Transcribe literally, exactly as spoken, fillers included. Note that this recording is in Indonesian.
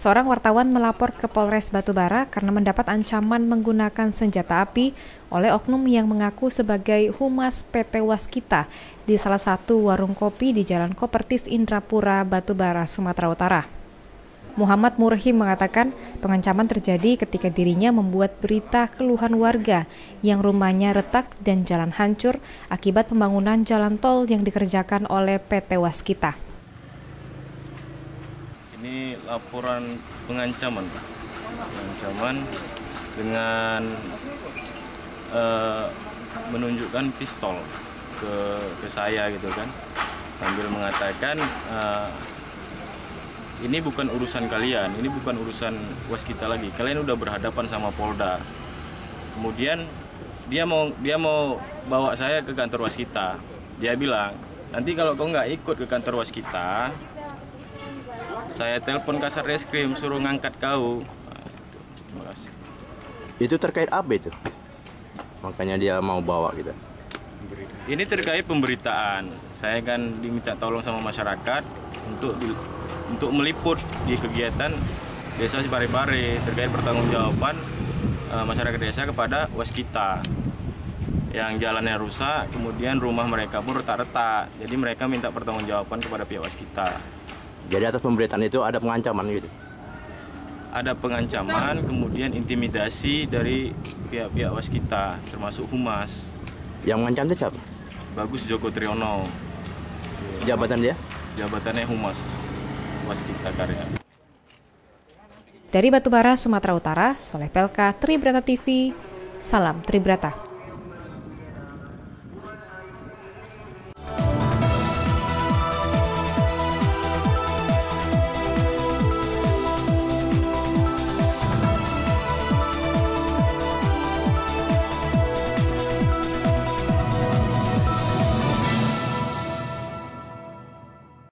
Seorang wartawan melapor ke Polres Batu Bara karena mendapat ancaman menggunakan senjata api oleh oknum yang mengaku sebagai humas P T Waskita di salah satu warung kopi di Jalan Kopertis Indrapura, Batu Bara, Sumatera Utara. Muhammad Murhim mengatakan pengancaman terjadi ketika dirinya membuat berita keluhan warga yang rumahnya retak dan jalan hancur akibat pembangunan jalan tol yang dikerjakan oleh P T Waskita. Ini laporan pengancaman, Pak. Pengancaman dengan uh, menunjukkan pistol ke, ke saya gitu kan, sambil mengatakan uh, ini bukan urusan kalian, ini bukan urusan Waskita lagi. Kalian udah berhadapan sama Polda. Kemudian dia mau dia mau bawa saya ke kantor Waskita. Dia bilang nanti kalau kau nggak ikut ke kantor Waskita, saya telepon Kasarreskrim suruh ngangkat kau. Nah, itu. Terima kasih. Itu terkait apa itu? Makanya dia mau bawa kita. Ini terkait pemberitaan. Saya kan diminta tolong sama masyarakat untuk di, untuk meliput di kegiatan desa Sibare-Bare terkait pertanggungjawaban uh, masyarakat desa kepada Waskita yang jalannya rusak, kemudian rumah mereka pun retak-retak. Jadi mereka minta pertanggungjawaban kepada pihak Waskita. Jadi atas pemberitaan itu ada pengancaman gitu? Ada pengancaman, kemudian intimidasi dari pihak-pihak Waskita, termasuk humas. Yang mengancam itu siapa? Bagus Joko Triyono. Jabatan dia? Jabatannya humas Waskita Karya. Dari Batu Bara, Sumatera Utara, Soleh Pelka, Tribrata T V. Salam Tribrata.